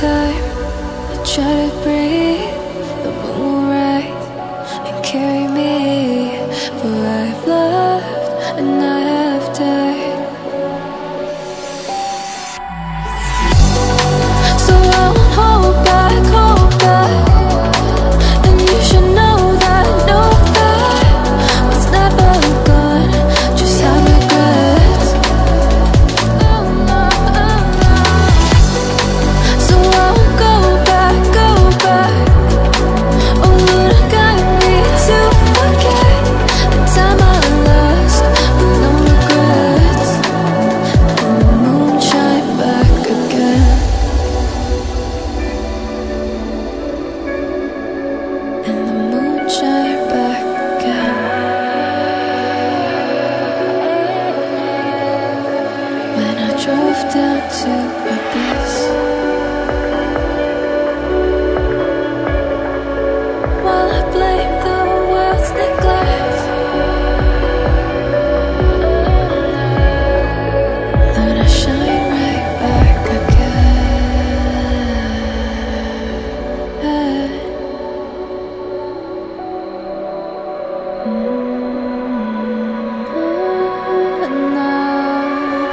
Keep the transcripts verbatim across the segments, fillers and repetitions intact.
time I try to breathe, the moon will rise and carry me. For I've loved and I have died. So I won't hold back, hold back. And you should know that, know that was never gone, just have regrets. So I won't go back, go back. Oh, Lord, I got me to forget the time I lost with no regrets. And the moon shine back again. And the moon shine back again. When I drove down to abyss, while I blame the world's neglect, learn I shine right back again. So I won't hold back, hold back.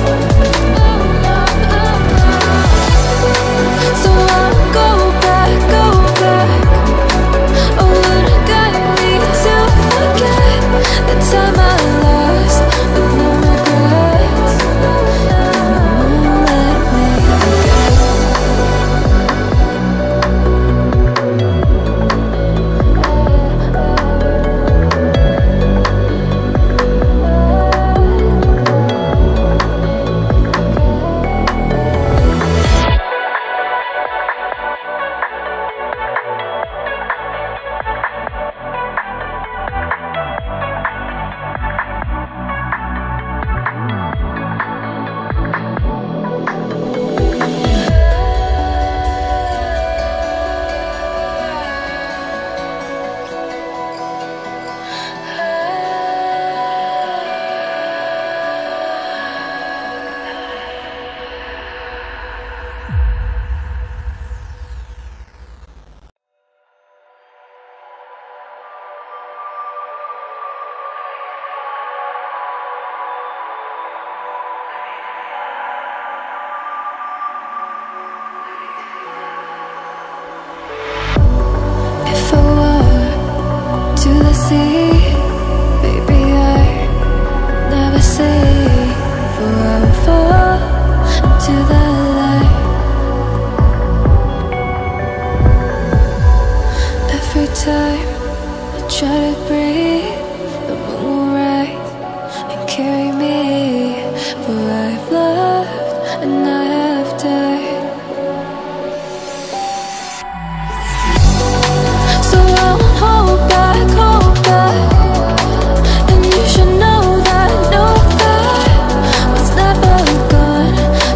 And you should know that, know that was never gone, just like regrets. So I won't go back, go back. Oh, Lord, I got me to forget the time I lost with no regrets. And the moon led me again. If I walk to the sea, baby, I never say, for I will fall into the light. Every time I try to breathe, the moon will rise and carry me. For I've loved and I have died. So I won't hold back, hold back. And you should know that, know that was never gone,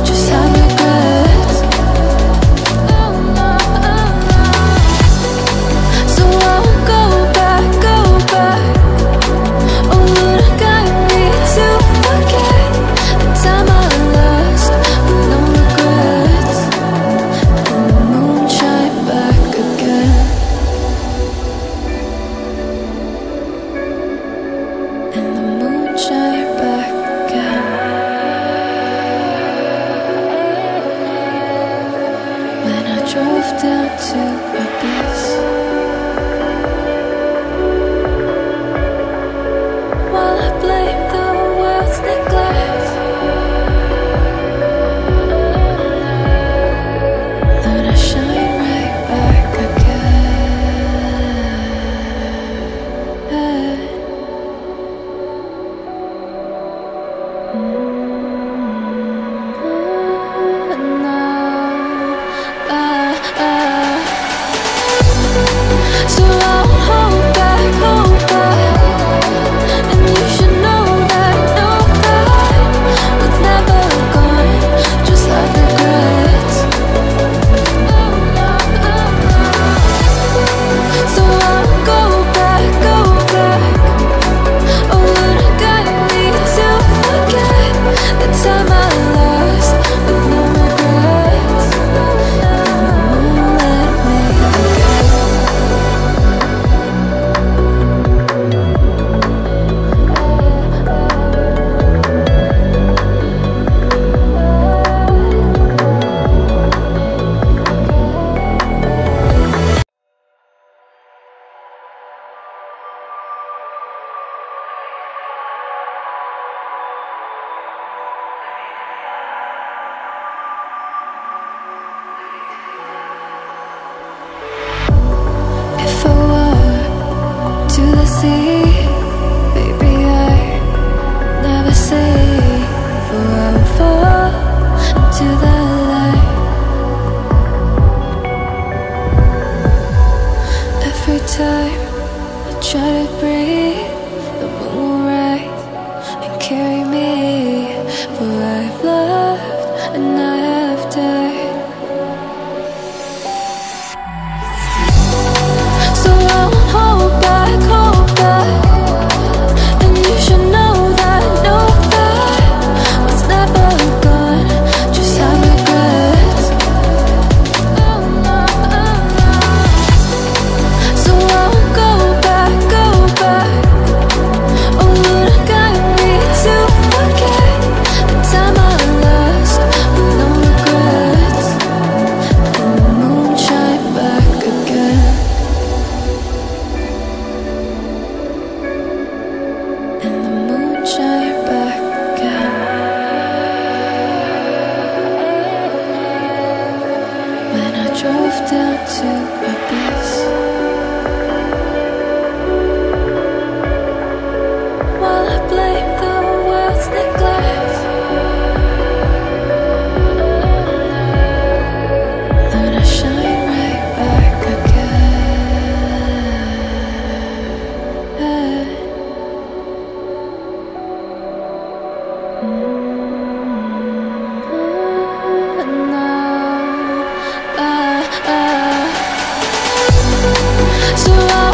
just have regrets. So I won't go back, go back. Oh, Lord, I got me to forget the time I lost with no regrets. And the moon shine back again. And the moon shine back again. When I drove down to abyss, while I blame the world's neglect, learn I shine right back again. Mm, no, ah, ah. drove down to abyss. While I blame the world's neglect, then I shine right back again. Mm. So I